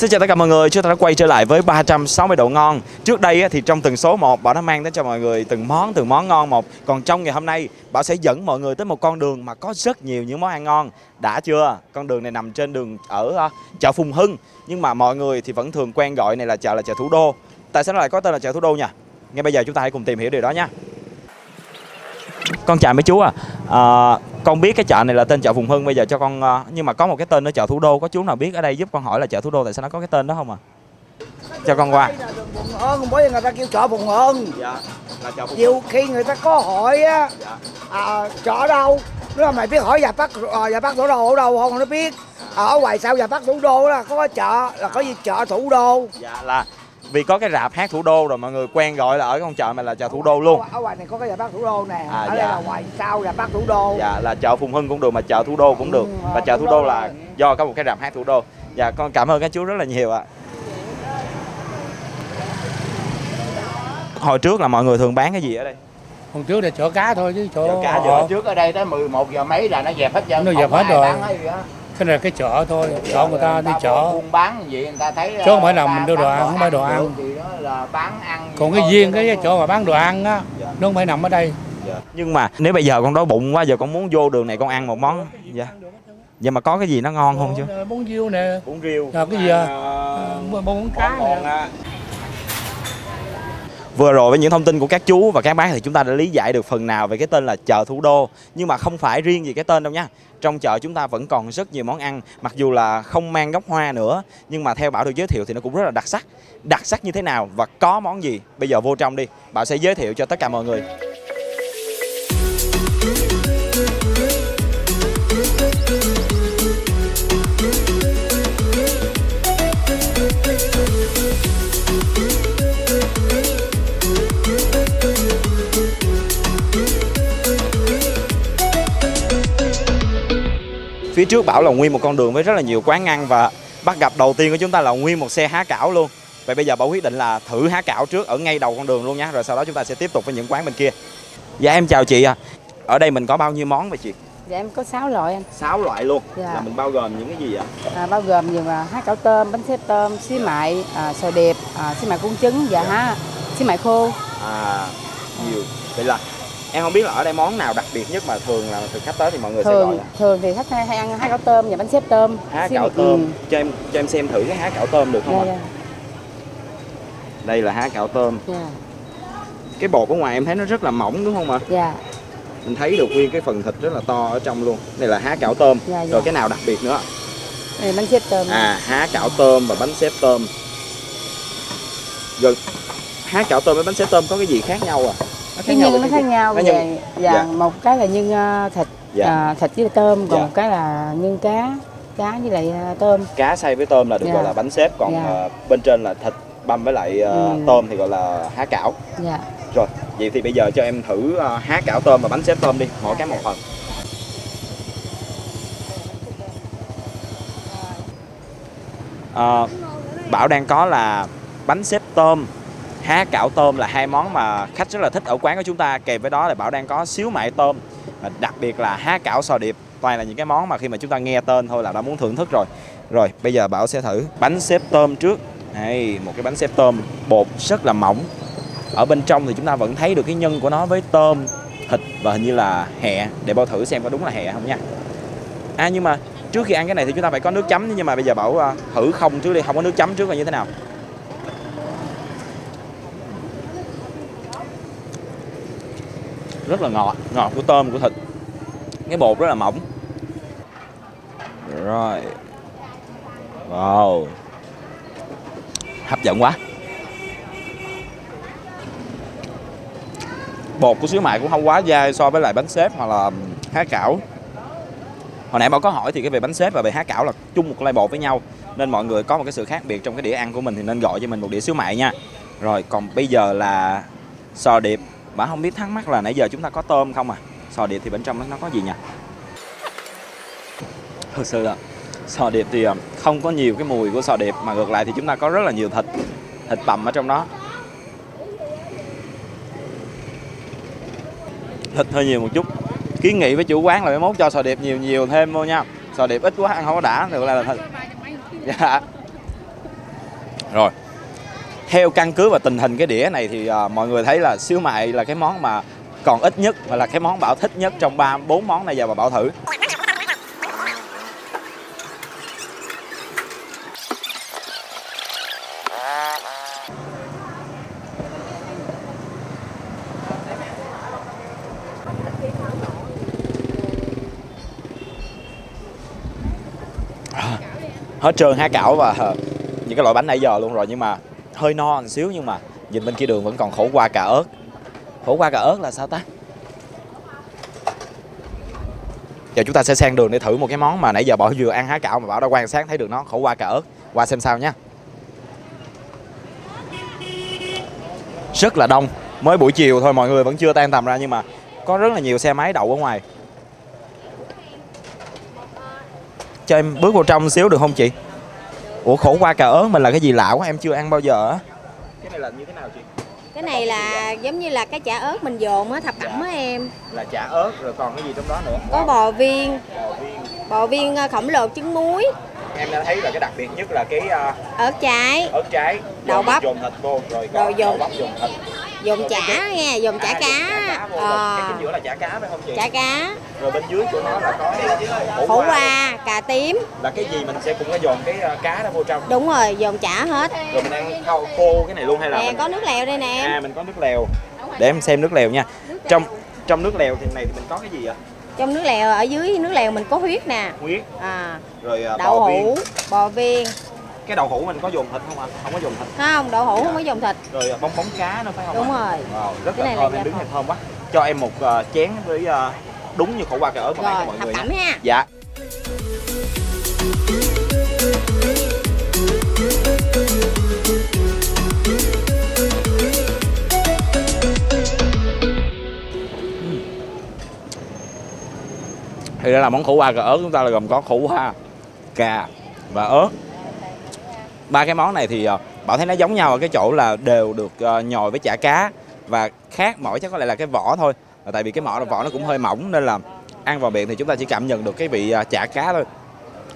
Xin chào tất cả mọi người, chúng ta đã quay trở lại với 360 độ ngon. Trước đây thì trong từng số 1 Bảo đã mang đến cho mọi người từng món ngon một. Còn trong ngày hôm nay Bảo sẽ dẫn mọi người tới một con đường mà có rất nhiều những món ăn ngon. Đã chưa? Con đường này nằm trên đường ở chợ Phùng Hưng. Nhưng mà mọi người thì vẫn thường quen gọi này là chợ Thủ Đô. Tại sao nó lại có tên là chợ Thủ Đô nhỉ? Ngay bây giờ chúng ta hãy cùng tìm hiểu điều đó nha. Con chào mấy chú à, con biết cái chợ này là tên chợ Phùng Hưng bây giờ cho con, nhưng mà có một cái tên nó chợ Thủ Đô, có chú nào biết ở đây giúp con hỏi là chợ Thủ Đô tại sao nó có cái tên đó không ạ? Cho con qua. Bây giờ người ta kêu chợ Phùng Hưng. Dạ, là chợ Phùng Hưng. Nhiều khi người ta có hỏi á, dạ. Chợ đâu? Nếu mà mày biết hỏi nhà bác Thủ Đô ở đâu không nó biết. Ở ngoài sau nhà bác Thủ Đô là có chợ, là có gì chợ Thủ Đô. Dạ là vì có cái rạp hát Thủ Đô rồi mọi người quen gọi là ở con chợ này là chợ Thủ Đô luôn. Ở ngoài này có cái rạp hát Thủ Đô nè, ở dạ. Đây là ngoài sau rạp hát Thủ Đô. Dạ là chợ Phùng Hưng cũng được mà chợ Thủ Đô cũng được. Và chợ Thủ Đô là do có một cái rạp hát Thủ Đô. Dạ con cảm ơn các chú rất là nhiều ạ. Hồi trước là mọi người thường bán cái gì ở đây? Hôm trước là chợ cá thôi chứ chợ cá giờ trước ở đây tới 11 giờ mấy là nó dẹp hết trơn. Nó dẹp hết rồi. Cái này là cái chợ thôi, chợ người ta đi chợ buôn bán gì người ta thấy chứ không phải là mình đưa đồ ăn, không phải đồ ăn. Còn cái riêng cái chỗ mà bán đồ ăn á, nó không phải nằm ở đây. Nhưng mà nếu bây giờ con đói bụng quá, giờ con muốn vô đường này con ăn một món, dạ. Vậy mà có cái gì nó ngon không chứ? Bún riêu nè. Bún riêu. Cái gì? Bún cá nè. Vừa rồi với những thông tin của các chú và các bác thì chúng ta đã lý giải được phần nào về cái tên là chợ Thủ Đô. Nhưng mà không phải riêng gì cái tên đâu nha. Trong chợ chúng ta vẫn còn rất nhiều món ăn, mặc dù là không mang gốc Hoa nữa, nhưng mà theo Bảo được giới thiệu thì nó cũng rất là đặc sắc. Đặc sắc như thế nào và có món gì? Bây giờ vô trong đi, Bảo sẽ giới thiệu cho tất cả mọi người. Phía trước Bảo là nguyên một con đường với rất là nhiều quán ăn và bắt gặp đầu tiên của chúng ta là nguyên một xe há cảo luôn. Vậy bây giờ Bảo quyết định là thử há cảo trước ở ngay đầu con đường luôn nhé, rồi sau đó chúng ta sẽ tiếp tục với những quán bên kia. Dạ em chào chị ạ. Ở đây mình có bao nhiêu món vậy chị? Dạ em có 6 loại anh. 6 loại luôn? Dạ. Là mình bao gồm những cái gì ạ? Bao gồm nhiều mà há cảo tôm, bánh xếp tôm, xí mại, sò đẹp, xí mại cuốn trứng và há xí mại khô. Nhiều. Vậy là em không biết là ở đây món nào đặc biệt nhất mà thường là khách tới thì mọi người sẽ gọi là... Thường thì khách hay ăn há cảo tôm và bánh xếp tôm. Há cảo tôm. Cho em xem thử cái há cảo tôm được không ạ? Đây là há cảo tôm. Cái bột ở ngoài em thấy nó rất là mỏng đúng không ạ? Dạ. Mình thấy được nguyên cái phần thịt rất là to ở trong luôn. Đây là há cảo tôm. Rồi cái nào đặc biệt nữa? Đây bánh xếp tôm. Há cảo tôm và bánh xếp tôm. Rồi há cảo tôm với bánh xếp tôm có cái gì khác nhau à? Cái nhân nó khác nhau về dạ. Một cái là nhân thịt dạ. Thịt với tôm, còn dạ. Một cái là nhân cá với lại tôm, cá xay với tôm là được dạ. Gọi là bánh xếp, còn dạ. Bên trên là thịt băm với lại tôm thì gọi là há cảo dạ. Rồi vậy thì bây giờ cho em thử há cảo tôm và bánh xếp tôm đi, mỗi cái một phần. Bảo đang có là bánh xếp tôm, há cảo tôm là hai món mà khách rất là thích ở quán của chúng ta. Kèm với đó là Bảo đang có xíu mại tôm và đặc biệt là há cảo sò điệp. Toàn là những cái món mà khi mà chúng ta nghe tên thôi là đã muốn thưởng thức rồi. Rồi bây giờ Bảo sẽ thử bánh xếp tôm trước. Đây, một cái bánh xếp tôm bột rất là mỏng. Ở bên trong thì chúng ta vẫn thấy được cái nhân của nó với tôm, thịt và hình như là hẹ. Để Bảo thử xem có đúng là hẹ không nha. Nhưng mà trước khi ăn cái này thì chúng ta phải có nước chấm. Nhưng mà bây giờ Bảo thử không trước đi, không có nước chấm trước là như thế nào. Rất là ngọt, ngọt của tôm, của thịt. Cái bột rất là mỏng. Rồi. Wow. Hấp dẫn quá. Bột của xíu mại cũng không quá dai so với lại bánh xếp hoặc là há cảo. Hồi nãy Bảo có hỏi thì cái về bánh xếp và về há cảo là chung một loại bột với nhau. Nên mọi người có một cái sự khác biệt trong cái đĩa ăn của mình thì nên gọi cho mình một đĩa xíu mại nha. Rồi còn bây giờ là sò điệp. Bảo không biết thắc mắc là nãy giờ chúng ta có tôm không à? Sò điệp thì bên trong nó có gì nhỉ? Thực sự là sò điệp thì không có nhiều cái mùi của sò điệp, mà ngược lại thì chúng ta có rất là nhiều thịt bằm ở trong đó. Thịt hơi nhiều một chút. Kiến nghị với chủ quán là mốt cho sò điệp nhiều thêm vô nha. Sò điệp ít quá ăn không có đã, ngược lại là thịt. Dạ. Rồi, theo căn cứ và tình hình cái đĩa này thì mọi người thấy là xíu mại là cái món mà còn ít nhất và là cái món Bảo thích nhất trong 3-4 món này. Giờ mà Bảo thử. Hết trơn há cảo và những cái loại bánh nãy giờ luôn rồi, nhưng mà hơi no một xíu, nhưng mà nhìn bên kia đường vẫn còn khổ qua cà ớt. Khổ qua cà ớt là sao ta? Giờ chúng ta sẽ sang đường để thử một cái món mà nãy giờ Bảo vừa ăn há cảo mà Bảo đã quan sát thấy được nó, khổ qua cà ớt. Qua xem sao nha. Rất là đông. Mới buổi chiều thôi, mọi người vẫn chưa tan tầm ra nhưng mà có rất là nhiều xe máy đậu ở ngoài. Cho em bước vào trong xíu được không chị? Ủa, khổ qua cà ớt mình là cái gì lạ quá, em chưa ăn bao giờ á. Cái này là như thế nào chị? Cái này là giống như là cái chả ớt mình dồn á, thập cẩm á em. Là chả ớt rồi còn cái gì trong đó nữa? Có bò viên. Bò viên khổng lồ trứng muối. Em đã thấy là cái đặc biệt nhất là cái ớt trái. Ớt trái. Đậu bắp. Dồn thịt vô rồi còn đậu bắp dồn thịt. Dồn chả nghe, dồn chả cá. Cái chính giữa là chả cá phải không chị? Chả cá. Rồi bên dưới của nó là có khổ qua, cà tím. Là cái gì mình sẽ cũng có dồn cái cá đó vô trong. Đúng rồi, dồn chả hết. Rồi mình ăn khô cái này luôn hay là nè, mình... có nước lèo đây nè. À, mình có nước lèo. Để em xem nước lèo nha. Trong nước lèo thì này thì mình có cái gì ạ? Trong nước lèo, ở dưới nước lèo mình có huyết nè. Huyết. À. Rồi đậu hũ, bò viên. Cái đậu hũ mình có dồn thịt không ạ? À? Không có dồn thịt. Không, đậu hũ không có dồn thịt. Rồi bông bóng cá nữa phải không? Đúng rồi. Wow, rất cái là thơm, em đứng này thơm quá. Cho em một chén với đúng như khổ qua cà ớt mà mọi người nha. Ha. Dạ. Thì đó là món khổ qua cà ớt chúng ta là gồm có khổ qua, cà và ớt. Ba cái món này thì Bảo thấy nó giống nhau ở cái chỗ là đều được nhồi với chả cá, và khác mỗi chắc có lẽ là cái vỏ thôi. Và tại vì cái vỏ nó cũng hơi mỏng nên là ăn vào miệng thì chúng ta chỉ cảm nhận được cái vị chả cá thôi.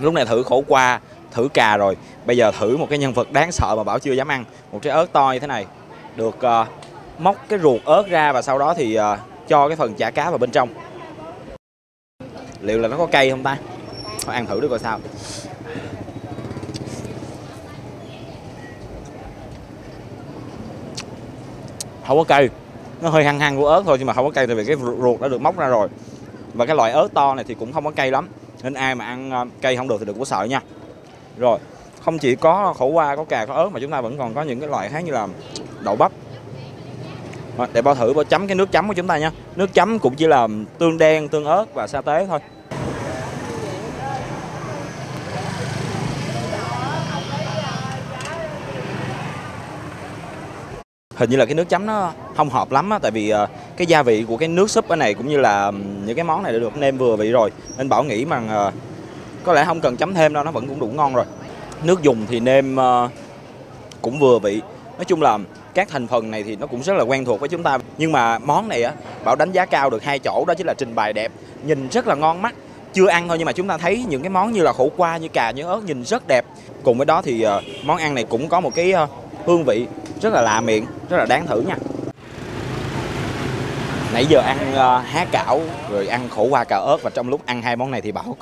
Lúc này thử khổ qua, thử cà rồi, bây giờ thử một cái nhân vật đáng sợ mà Bảo chưa dám ăn. Một trái ớt to như thế này, được móc cái ruột ớt ra và sau đó thì cho cái phần chả cá vào bên trong. Liệu là nó có cay không ta? Thôi ăn thử được coi sao. Không có cay, nó hơi hăng hăng của ớt thôi nhưng mà không có cay, tại vì cái ruột đã được móc ra rồi. Và cái loại ớt to này thì cũng không có cay lắm, nên ai mà ăn cay không được thì đừng có sợ nha. Rồi, không chỉ có khổ qua, có cà, có ớt mà chúng ta vẫn còn có những cái loại khác như là đậu bắp. Rồi, để Bảo thử, Bảo chấm cái nước chấm của chúng ta nha. Nước chấm cũng chỉ là tương đen, tương ớt và sa tế thôi. Hình như là cái nước chấm nó không hợp lắm á, tại vì cái gia vị của cái nước súp ở này cũng như là những cái món này đã được nêm vừa vị rồi. Nên Bảo nghĩ rằng có lẽ không cần chấm thêm đâu, nó vẫn cũng đủ ngon rồi. Nước dùng thì nêm cũng vừa vị. Nói chung là các thành phần này thì nó cũng rất là quen thuộc với chúng ta. Nhưng mà món này á, Bảo đánh giá cao được hai chỗ, đó chính là trình bày đẹp. Nhìn rất là ngon mắt, chưa ăn thôi nhưng mà chúng ta thấy những cái món như là khổ qua, như cà, như ớt nhìn rất đẹp. Cùng với đó thì món ăn này cũng có một cái hương vị rất là lạ miệng, rất là đáng thử nha. Nãy giờ ăn há cảo, rồi ăn khổ qua cà ớt, và trong lúc ăn hai món này thì Bảo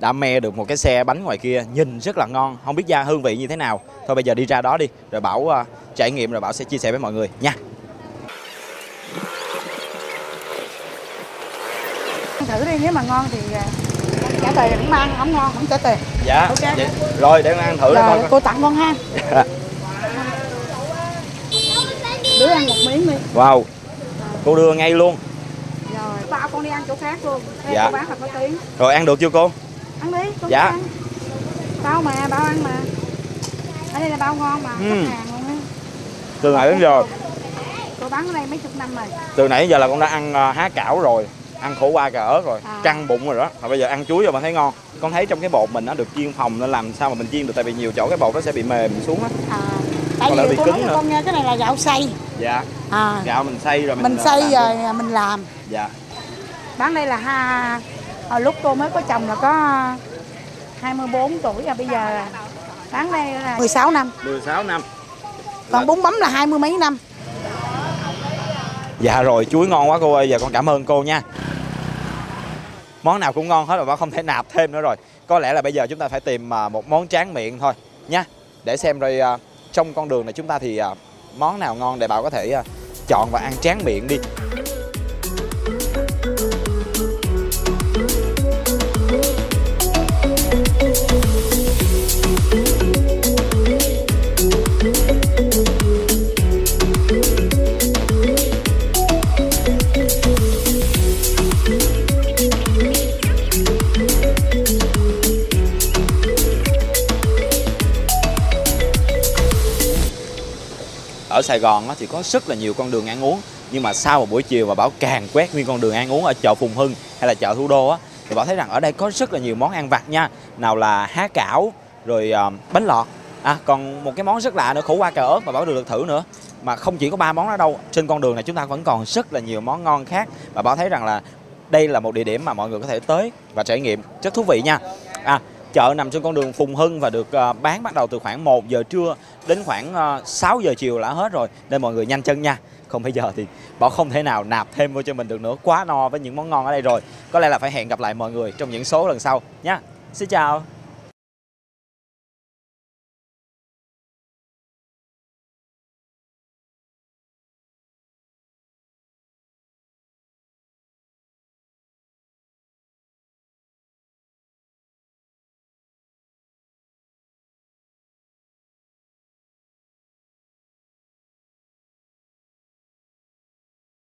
đã me được một cái xe bánh ngoài kia, nhìn rất là ngon, không biết ra hương vị như thế nào. Thôi bây giờ đi ra đó đi, rồi Bảo trải nghiệm rồi Bảo sẽ chia sẻ với mọi người nha. Thử đi, nếu mà ngon thì trả tiền, cũng mang, không ngon cũng trả tiền. Dạ, okay. Rồi để ăn thử rồi, cô tặng con ha. Đứa ăn một miếng đi. Wow, cô đưa ngay luôn. Rồi, bảo con đi ăn chỗ khác luôn. Thế dạ. Cô bán hạt có tiếng. Rồi ăn được chưa cô? Ăn đi, cô dạ. Ăn. Bao mà, bao ăn mà. Ở đây là bao ngon mà, khách hàng luôn á. Từ nãy đến giờ. Cô bán ở đây mấy chục năm rồi. Từ nãy đến giờ là con đã ăn há cảo rồi, ăn khổ qua cà ớt rồi, trăng bụng rồi đó. Mà bây giờ ăn chuối rồi mà thấy ngon. Con thấy trong cái bột mình nó được chiên phòng nên làm sao mà mình chiên được, tại vì nhiều chỗ cái bột nó sẽ bị mềm xuống á. Tại vì cô nói cho con nghe, cái này là gạo xay. Dạ. Gạo mình xay rồi mình xay rồi luôn. Mình làm. Dạ. Bán đây là lúc cô mới có chồng là có 24 tuổi, và bây giờ Bán đây là 16 năm. 16 năm. Còn bún mắm là 20 mấy năm. Dạ rồi, chuối ngon quá cô ơi, giờ con cảm ơn cô nha. Món nào cũng ngon hết rồi, bà không thể nạp thêm nữa rồi. Có lẽ là bây giờ chúng ta phải tìm một món tráng miệng thôi nha. Để xem rồi trong con đường này chúng ta thì món nào ngon để bà có thể chọn và ăn tráng miệng đi. Ở Sài Gòn thì có rất là nhiều con đường ăn uống, nhưng mà sau một buổi chiều mà Bảo càng quét nguyên con đường ăn uống ở chợ Phùng Hưng hay là chợ Thủ Đô thì Bảo thấy rằng ở đây có rất là nhiều món ăn vặt nha. Nào là há cảo, rồi bánh lọt, còn một cái món rất lạ nữa, khổ qua cà ớt mà Bảo được thử nữa. Mà không chỉ có 3 món đó đâu, trên con đường này chúng ta vẫn còn rất là nhiều món ngon khác. Và Bảo thấy rằng là đây là một địa điểm mà mọi người có thể tới và trải nghiệm, rất thú vị nha. Chợ nằm trên con đường Phùng Hưng và được bán bắt đầu từ khoảng 1 giờ trưa đến khoảng 6 giờ chiều là hết rồi. Nên mọi người nhanh chân nha. Còn bây giờ thì Bảo không thể nào nạp thêm vô cho mình được nữa. Quá no với những món ngon ở đây rồi. Có lẽ là phải hẹn gặp lại mọi người trong những số lần sau nha. Xin chào.